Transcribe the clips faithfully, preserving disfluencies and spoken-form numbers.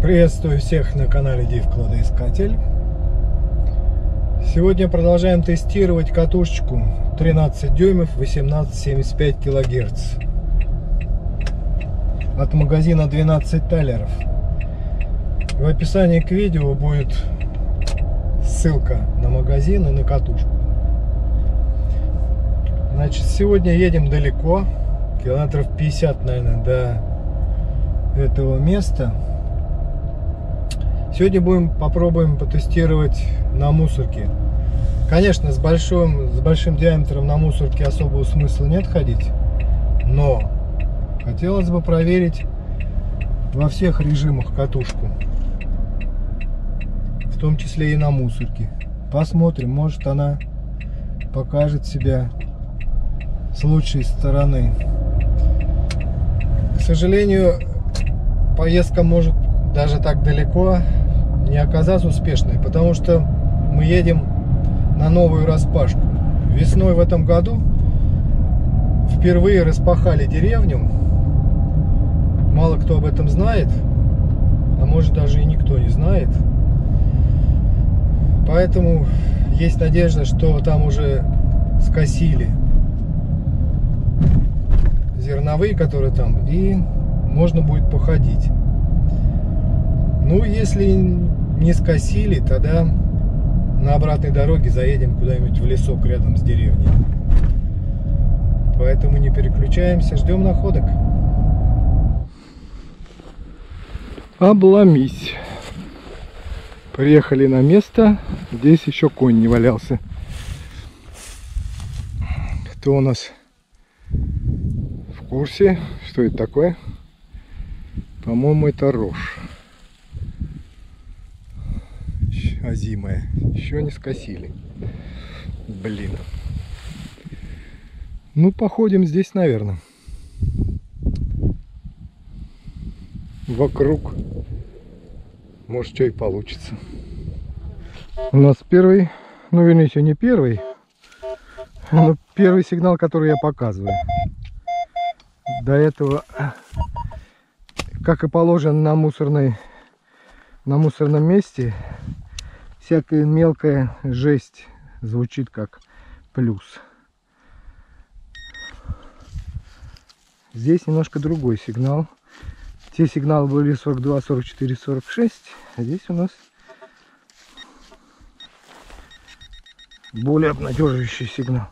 Приветствую всех на канале Див Кладоискатель. Сегодня продолжаем тестировать катушечку тринадцать дюймов восемнадцать семьдесят пять килогерц от магазина двенадцать талеров. В описании к видео будет ссылка на магазин и на катушку. Значит, сегодня едем далеко, километров пятьдесят, наверное, до этого места. Сегодня будем попробуем потестировать на мусорке. Конечно, с большим, с большим диаметром на мусорке особого смысла нет ходить, но хотелось бы проверить во всех режимах катушку, в том числе и на мусорке. Посмотрим, может, она покажет себя с лучшей стороны. К сожалению, поездка может даже так далеко не оказаться успешной, потому что мы едем на новую распашку. Весной в этом году впервые распахали деревню. Мало кто об этом знает, а может, даже и никто не знает. Поэтому есть надежда, что там уже скосили зерновые, которые там, и можно будет походить. Ну, если не скосили, тогда на обратной дороге заедем куда-нибудь в лесок рядом с деревней. Поэтому не переключаемся, ждем находок. Обломись. Приехали на место. Здесь еще конь не валялся. Кто у нас в курсе, что это такое? По-моему, это рожь озимая. Еще не скосили. Блин. Ну, походим здесь, наверное. Вокруг, может, что и получится. У нас первый, ну, вернее, еще не первый, но первый сигнал, который я показываю. До этого, как и положено на мусорной, на мусорном месте, всякая мелкая жесть звучит как плюс. Здесь немножко другой сигнал. Те сигналы были сорок два, сорок четыре, сорок шесть, а здесь у нас более обнадеживающий сигнал.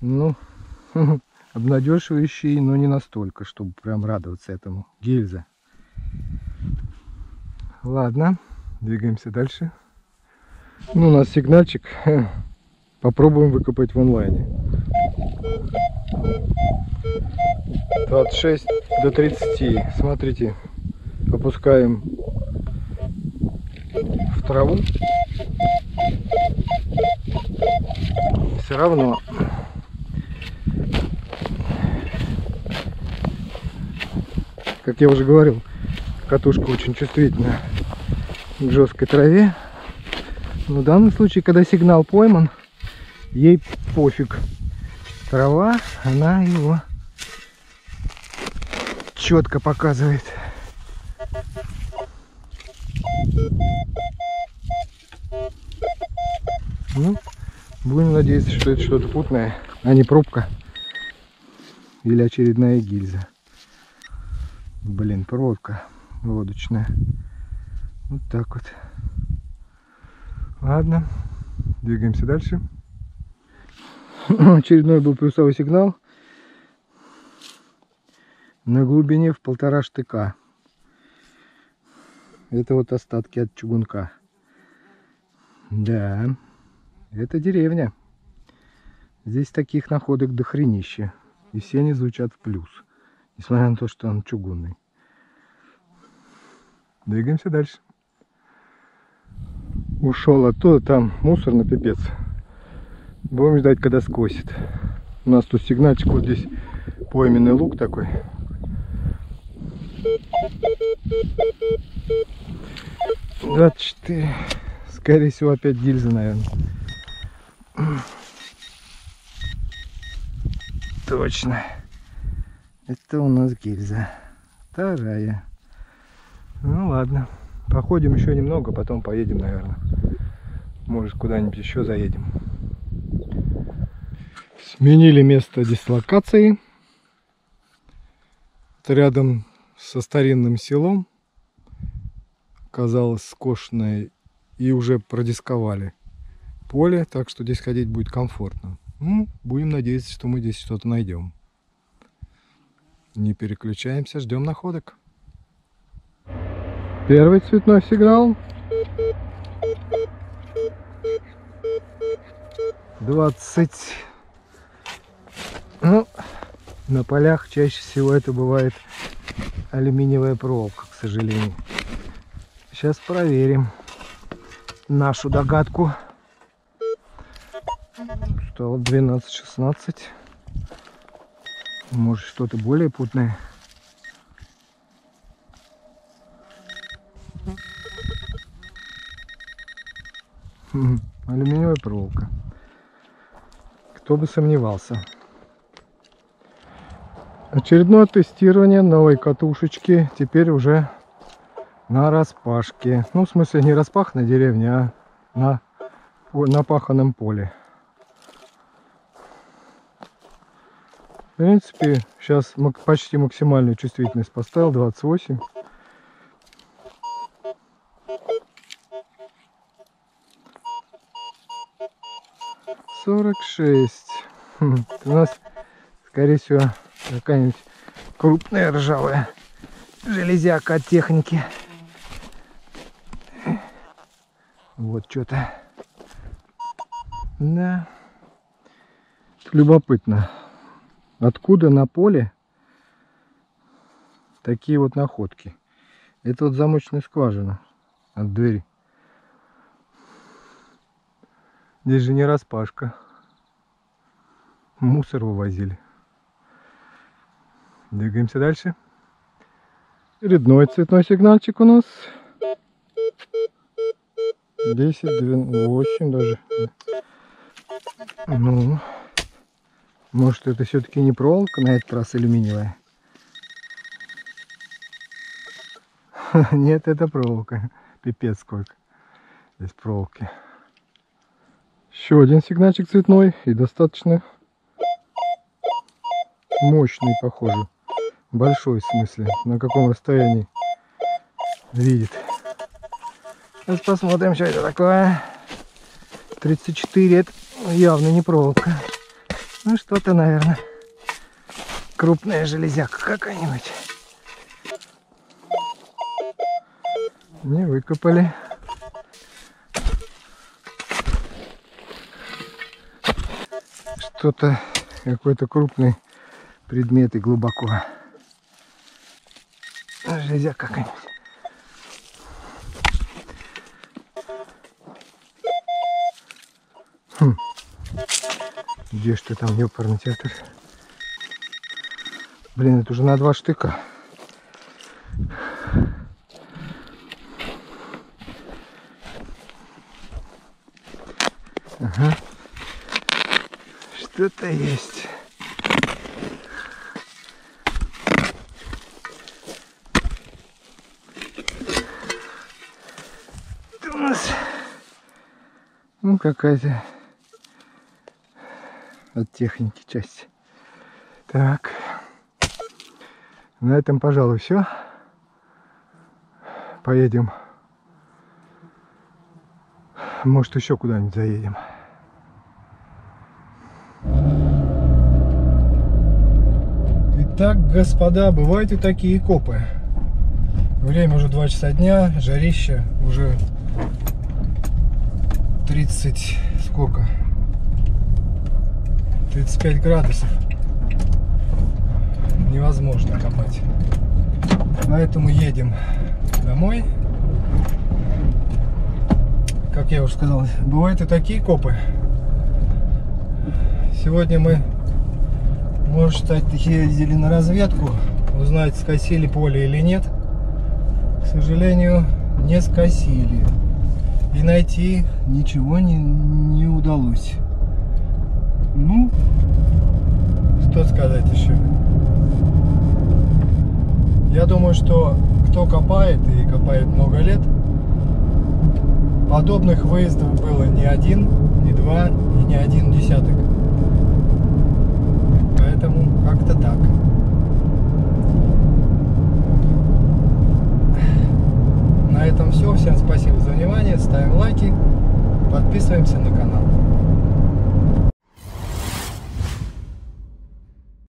Ну, обнадеживающий, но не настолько, чтобы прям радоваться этому. Гильза. Ладно, двигаемся дальше. Ну, у нас сигнальчик. Попробуем выкопать в онлайне. двадцать шесть до тридцати. Смотрите, опускаем в траву. Все равно как я уже говорил, катушка очень чувствительна к жесткой траве. Но в данном случае, когда сигнал пойман, ей пофиг. Трава, она его четко показывает. Ну, будем надеяться, что это что-то путное, а не пробка или очередная гильза. Блин, проводка лодочная. Вот так вот. Ладно, двигаемся дальше. Очередной был плюсовый сигнал на глубине в полтора штыка. Это вот остатки от чугунка. Да, это деревня. Здесь таких находок дохренища. И все они звучат в плюс, несмотря на то, что он чугунный. Двигаемся дальше. Ушел оттуда, там мусор на пипец. Будем ждать, когда скосит. У нас тут сигнальчик, вот здесь пойменный лук такой. двадцать четыре. Скорее всего, опять гильза, наверное. Точно. Это у нас гильза. Вторая. Ну ладно. Походим еще немного, потом поедем, наверное. Может, куда-нибудь еще заедем. Сменили место дислокации. Это рядом со старинным селом. Оказалось скошенное и уже продисковали поле, так что здесь ходить будет комфортно. Ну, будем надеяться, что мы здесь что-то найдем. Не переключаемся, ждем находок. Первый цветной сигнал. двадцать. Ну, на полях чаще всего это бывает алюминиевая проволока, к сожалению. Сейчас проверим нашу догадку. Стало двенадцать-шестнадцать. Может, что-то более путное. Хм, алюминиевая проволока. Кто бы сомневался. Очередное тестирование новой катушечки. Теперь уже на распашке. Ну, в смысле, не распаханной деревне, а на, на паханном поле. В принципе, сейчас почти максимальную чувствительность поставил, двадцать восемь. сорок шесть. Хм, у нас, скорее всего, какая-нибудь крупная ржавая железяка от техники. Вот что-то. Да. Любопытно, откуда на поле такие вот находки. Это вот замочная скважина от двери. Здесь же не распашка. Мусор вывозили. Двигаемся дальше. Очередной цветной сигнальчик у нас. десять, двенадцать, восемь даже. Ну, может, это все-таки не проволока на этот раз алюминиевая? Нет, это проволока. Пипец сколько здесь проволоки. Еще один сигнальчик цветной и достаточно мощный, похоже. Большой, в смысле, на каком расстоянии видит. Сейчас посмотрим, что это такое. тридцать четыре, это явно не проволока. Ну что-то, наверное, крупная железяка какая-нибудь. Не выкопали. Что-то, какой-то крупный предмет и глубоко. Железяка какая-нибудь. Где ж ты там, ёпарный театр? Блин, это уже на два штыка. Ага. Что-то есть. Это у нас... Ну, какая-то... от техники часть. Так, на этом, пожалуй, все. Поедем, может, еще куда-нибудь заедем. Итак, господа, бывают и такие копы. Время уже два часа дня, жарище уже тридцать, сколько, тридцать пять градусов. Невозможно копать. Поэтому едем домой. Как я уже сказал, бывают и такие копы. Сегодня мы, может считать, ездили на разведку. Узнать, скосили поле или нет. К сожалению, не скосили. И найти ничего не, не удалось. Ну, что сказать еще? Я думаю, что кто копает и копает много лет, подобных выездов было не один, не два и не один десяток. Поэтому как-то так. На этом все. Всем спасибо за внимание. Ставим лайки. Подписываемся на канал.